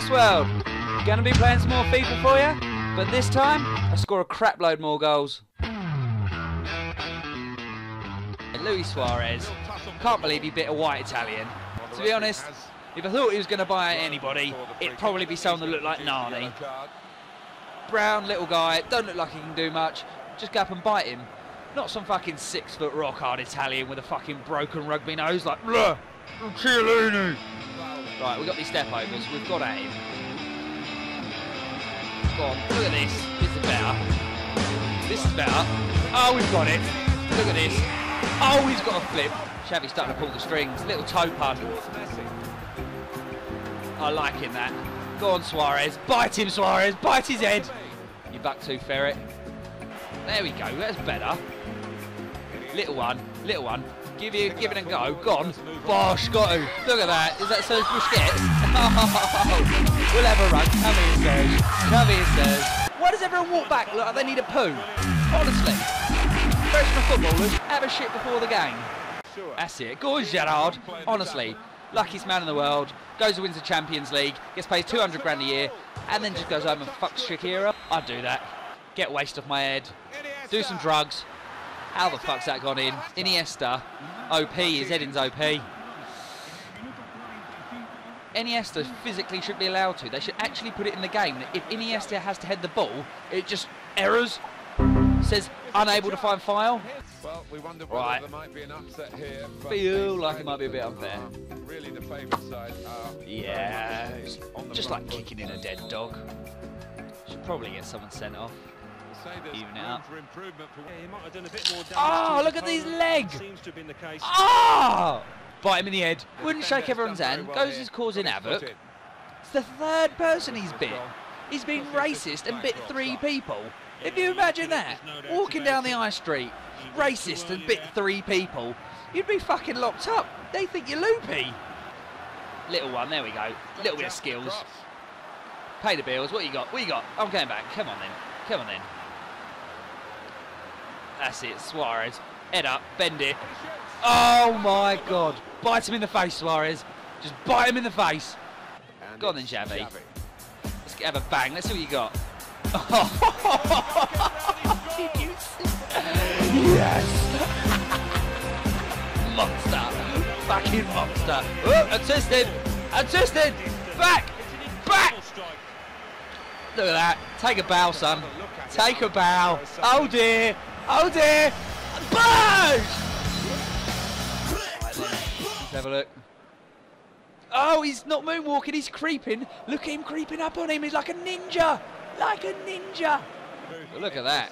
First World. Gonna be playing some more FIFA for you, but this time I score a crap load more goals. Luis Suarez. Can't believe he bit a white Italian. To be honest, if I thought he was going to buy anybody, it'd probably be someone that looked like Nani. Brown little guy, don't look like he can do much. Just go up and bite him. Not some fucking 6 foot rock hard Italian with a fucking broken rugby nose like blah, I'm Chiellini. Right, we've got these step overs, we've got at him. Go on, look at this. This is better. This is better. Oh, we've got it. Look at this. Oh, he's got a flip. Xavi's starting to pull the strings. Little toe pun. I like him, that. Go on, Suarez. Bite him, Suarez. Bite his head. You back to ferret. There we go. That's better. Little one. Little one. Give it and go. Go on. Bosh, got him. Look at that. Is that Serge Busquets? Oh, we'll have a run. Come here, Serge. Come here, Serge. Why does everyone walk back? Look, they need a poo. Honestly. Professional footballers have a shit before the game. Sure. That's it. Go on, Gerard. Honestly, luckiest man in the world. Goes and wins the Champions League. Gets paid 200 grand a year, and then just goes home and fucks Shakira. I'd do that. Get waste off my head. Do some drugs. How the fuck's that gone in? Iniesta. OP. His heading's OP. Iniesta physically should be allowed to. They should actually put it in the game that if Iniesta has to head the ball, it just errors. Says unable to find file. Well, we wonder right. There might be an upset here, feel like it might be a bit unfair. Really the favourite side are yeah, just like kicking in a dead dog. Should probably get someone sent off. Even it up. Oh, look at these legs! Ah! Oh! Bite him in the head. Wouldn't shake everyone's hand. Goes is causing havoc. It's the third person he's bit. He's been racist and bit three people. If you imagine that, walking down the high street, racist and bit three people, you'd be fucking locked up. They think you're loopy. Little one, there we go. Little bit of skills. Pay the bills. What you got? What you got? I'm going back. Come on then. Come on then. That's it, Suarez. Head up, bend it. Oh my God. Bite him in the face, Suarez. Just bite him in the face. Go on then, Xavi. Let's have a bang. Let's see what you got. Yes! Monster! Fucking monster! Oh, assisted! Assisted! Back! Back! Look at that! Take a bow, son! Take a bow! Oh dear! Oh dear! Bosh! Let's have a look. Oh, he's not moonwalking, he's creeping! Look at him creeping up on him, he's like a ninja! Like a ninja! Well, look at that.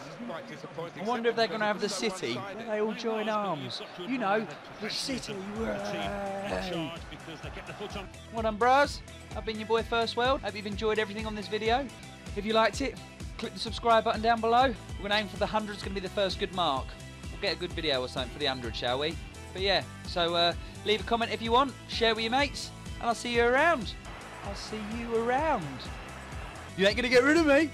I wonder if they're going to have the city where they all join arms. You know, the city. Way. Well done, bros. I've been your boy First World. Hope you've enjoyed everything on this video. If you liked it, click the subscribe button down below. We're going to aim for the 100. It's going to be the first good mark. We'll get a good video or something for the 100, shall we? But yeah, so leave a comment if you want. Share with your mates. And I'll see you around. I'll see you around. You ain't gonna get rid of me!